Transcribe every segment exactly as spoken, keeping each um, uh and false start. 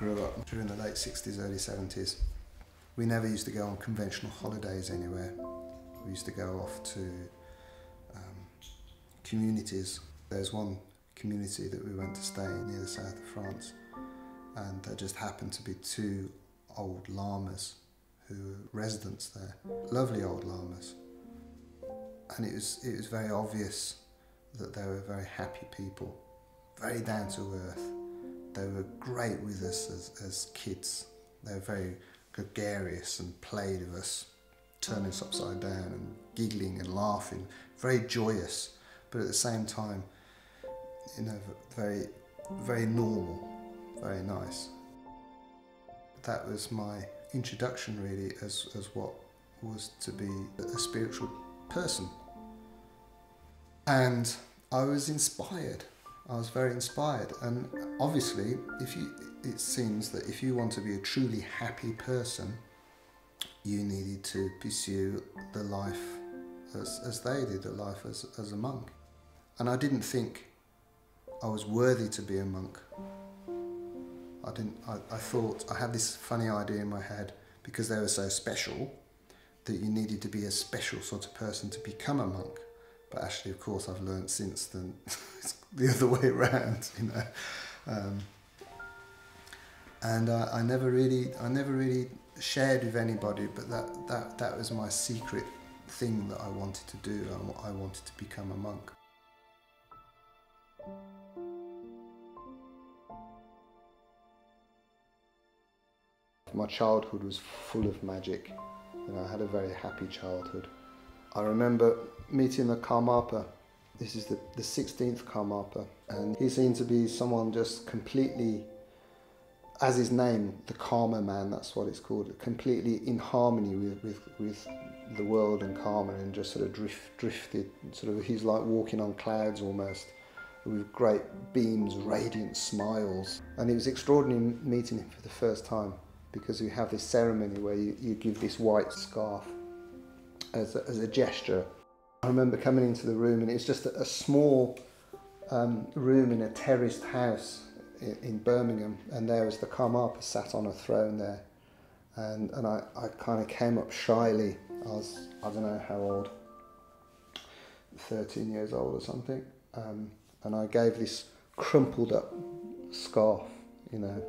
grew up during the late sixties, early seventies. We never used to go on conventional holidays anywhere. We used to go off to um, communities. There's one community that we went to stay in near the south of France, and there just happened to be two old llamas who were residents there. Lovely old llamas. And it was, it was very obvious that they were very happy people, very down to earth. They were great with us as, as kids. They were very gregarious and played with us, turning us upside down and giggling and laughing, very joyous, but at the same time, you know, very, very normal, very nice. That was my introduction really as, as what was to be a spiritual person. And I was inspired. I was very inspired, and obviously, if you, it seems that if you want to be a truly happy person, you needed to pursue the life as, as they did, the life as, as a monk. And I didn't think I was worthy to be a monk. I didn't. I, I thought, I had this funny idea in my head, because they were so special, that you needed to be a special sort of person to become a monk. But actually, of course, I've learned since then it's the other way around, you know. Um, and I, I never really, I never really shared with anybody. But that that that was my secret thing that I wanted to do. I, I wanted to become a monk. My childhood was full of magic, and I had a very happy childhood. I remember meeting the Karmapa. This is the, the sixteenth Karmapa, and he seemed to be someone just completely, as his name, the Karma Man, that's what it's called, completely in harmony with, with, with the world and karma, and just sort of drift, drifted, sort of, he's like walking on clouds almost, with great beams, radiant smiles. And it was extraordinary meeting him for the first time, because we have this ceremony where you, you give this white scarf As a, as a gesture. I remember coming into the room, and it's just a, a small um, room in a terraced house in, in Birmingham, and there was the Karmapa sat on a throne there, and, and I, I kind of came up shyly. I was, I don't know how old, thirteen years old or something, um, and I gave this crumpled up scarf, you know,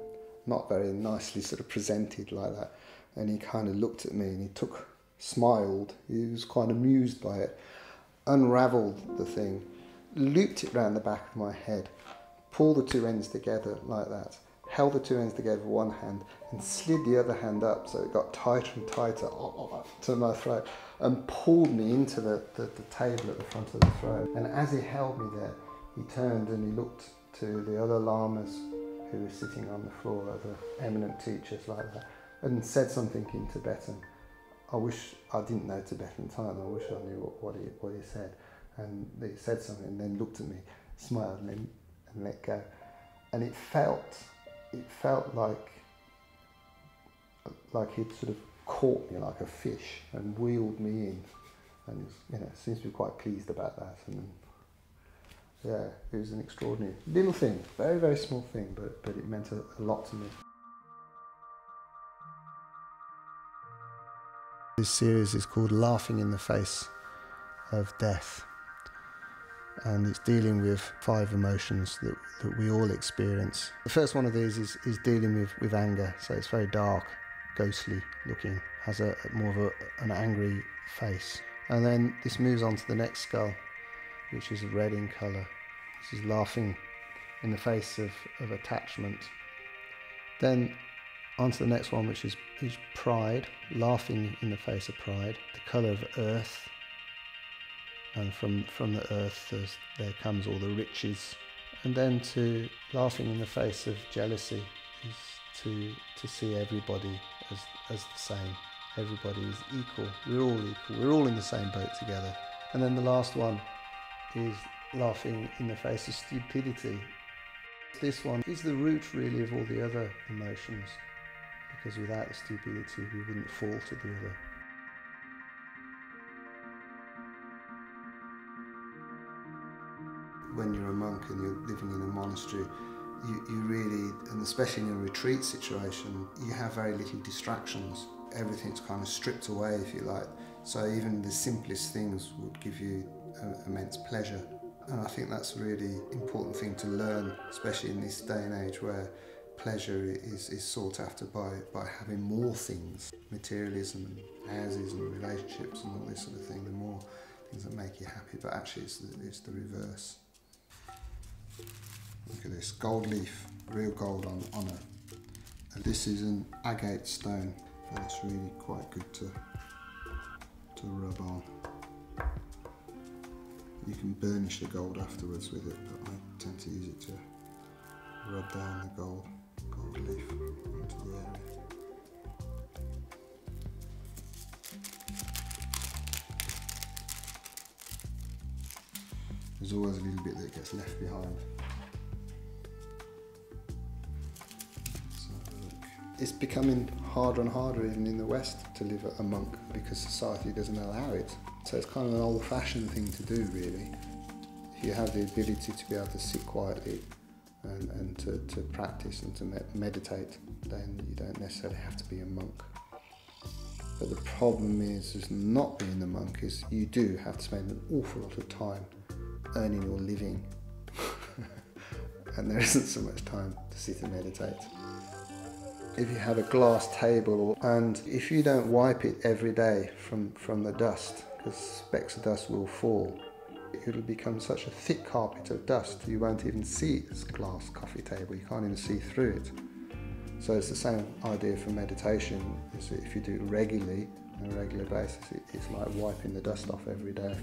not very nicely sort of presented like that, and he kind of looked at me and he took smiled, he was quite amused by it, unravelled the thing, looped it round the back of my head, pulled the two ends together like that, held the two ends together with one hand and slid the other hand up so it got tighter and tighter to my throat, and pulled me into the, the, the table at the front of the throne. And as he held me there, he turned and he looked to the other lamas who were sitting on the floor, other eminent teachers like that, and said something in Tibetan. I wish I didn't know Tibetan time, I wish I knew what, what, he, what he said. And he said something and then looked at me, smiled and, then, and let go. And it felt, it felt like, like he'd sort of caught me like a fish and wheeled me in. And you know, seems to be quite pleased about that. And yeah, it was an extraordinary little thing, very, very small thing, but, but it meant a, a lot to me. This series is called Laughing in the Face of Death, and it's dealing with five emotions that, that we all experience. The first one of these is, is dealing with, with anger, so it's very dark, ghostly looking, has a more of a, an angry face. And then this moves on to the next skull, which is red in colour. This is laughing in the face of, of attachment. Then on to the next one, which is, is pride, laughing in the face of pride, the colour of earth. And from, from the earth there comes all the riches. And then to laughing in the face of jealousy is to, to see everybody as, as the same. Everybody is equal, we're all equal, we're all in the same boat together. And then the last one is laughing in the face of stupidity. This one is the root really of all the other emotions, because without the stupidity we wouldn't fall to the other. When you're a monk and you're living in a monastery, you, you really, and especially in a retreat situation, you have very little distractions. Everything's kind of stripped away, if you like. So even the simplest things would give you immense pleasure. And I think that's a really important thing to learn, especially in this day and age where pleasure is, is sought after by, by having more things. Materialism, houses and relationships and all this sort of thing, the more things that make you happy, but actually it's the, it's the reverse. Look at this, gold leaf, real gold on, on a, and this is an agate stone, and it's really quite good to, to rub on. You can burnish the gold afterwards with it, but I tend to use it to rub down the gold, gold leaf into the area. There's always a little bit that gets left behind. It's becoming harder and harder even in the West to live a monk because society doesn't allow it. So it's kind of an old-fashioned thing to do, really. If you have the ability to be able to sit quietly and, and to, to practice and to me meditate, then you don't necessarily have to be a monk. But the problem is, is not being a monk is you do have to spend an awful lot of time earning your living. And there isn't so much time to sit and meditate. If you have a glass table, and if you don't wipe it every day from, from the dust, because specks of dust will fall, it'll become such a thick carpet of dust you won't even see this glass coffee table, you can't even see through it. So it's the same idea for meditation, is that if you do it regularly, on a regular basis, it's like wiping the dust off every day.